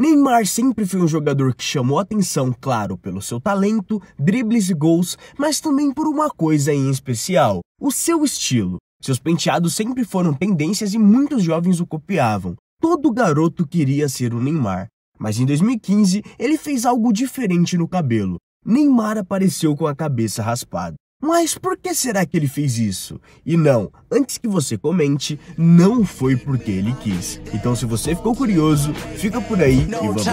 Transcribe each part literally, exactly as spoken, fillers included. Neymar sempre foi um jogador que chamou atenção, claro, pelo seu talento, dribles e gols, mas também por uma coisa em especial, o seu estilo. Seus penteados sempre foram tendências e muitos jovens o copiavam. Todo garoto queria ser o Neymar. Mas em dois mil e quinze, ele fez algo diferente no cabelo. Neymar apareceu com a cabeça raspada. Mas por que será que ele fez isso? E não, antes que você comente, não foi porque ele quis. Então se você ficou curioso, fica por aí e vamos ver.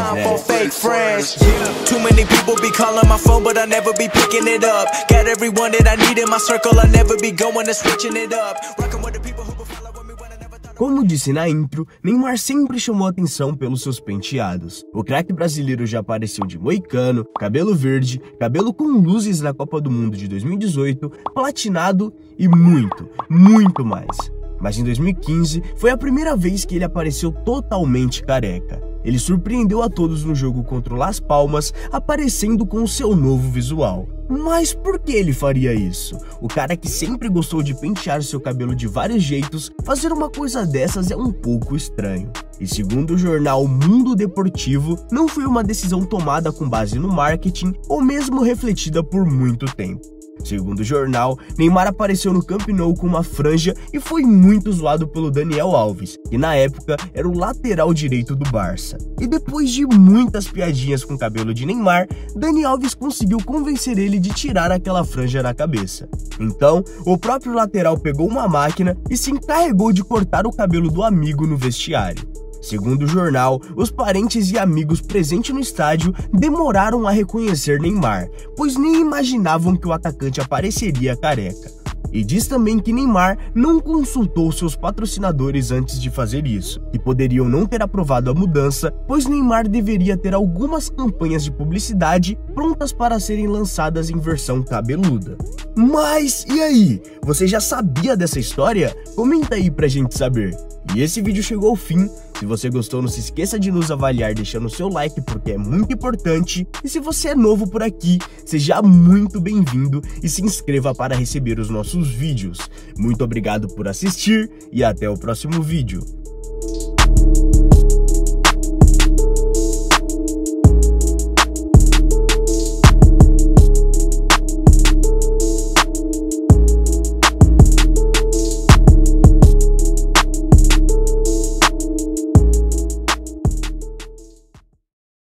Como disse na intro, Neymar sempre chamou atenção pelos seus penteados. O craque brasileiro já apareceu de moicano, cabelo verde, cabelo com luzes na Copa do Mundo de dois mil e dezoito, platinado e muito, muito mais. Mas em dois mil e quinze, foi a primeira vez que ele apareceu totalmente careca. Ele surpreendeu a todos no jogo contra o Las Palmas, aparecendo com o seu novo visual. Mas por que ele faria isso? O cara que sempre gostou de pentear seu cabelo de vários jeitos, fazer uma coisa dessas é um pouco estranho. E segundo o jornal Mundo Deportivo, não foi uma decisão tomada com base no marketing ou mesmo refletida por muito tempo. Segundo o jornal, Neymar apareceu no Camp Nou com uma franja e foi muito zoado pelo Dani Alves, que na época era o lateral direito do Barça. E depois de muitas piadinhas com o cabelo de Neymar, Dani Alves conseguiu convencer ele de tirar aquela franja na cabeça. Então, o próprio lateral pegou uma máquina e se encarregou de cortar o cabelo do amigo no vestiário. Segundo o jornal, os parentes e amigos presentes no estádio demoraram a reconhecer Neymar, pois nem imaginavam que o atacante apareceria careca. E diz também que Neymar não consultou seus patrocinadores antes de fazer isso, que poderiam não ter aprovado a mudança, pois Neymar deveria ter algumas campanhas de publicidade prontas para serem lançadas em versão cabeluda. Mas e aí? Você já sabia dessa história? Comenta aí pra gente saber. E esse vídeo chegou ao fim. Se você gostou, não se esqueça de nos avaliar deixando o seu like, porque é muito importante. E se você é novo por aqui, seja muito bem-vindo e se inscreva para receber os nossos vídeos. Muito obrigado por assistir e até o próximo vídeo.